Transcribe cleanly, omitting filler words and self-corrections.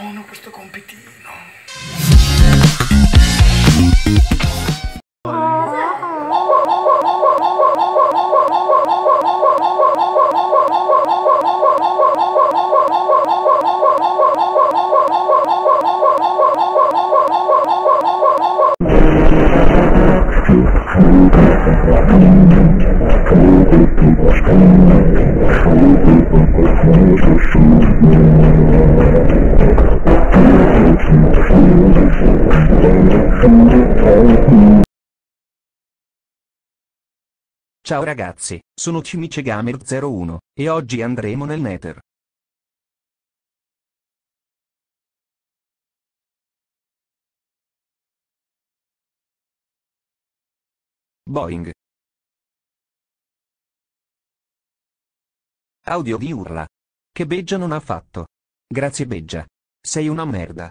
buono questo compitino. Ciao ragazzi, sono Cimice Gamer01 e oggi andremo nel Nether. Boeing. Audio di urla. Che Beggia non ha fatto. Grazie Beggia. Sei una merda.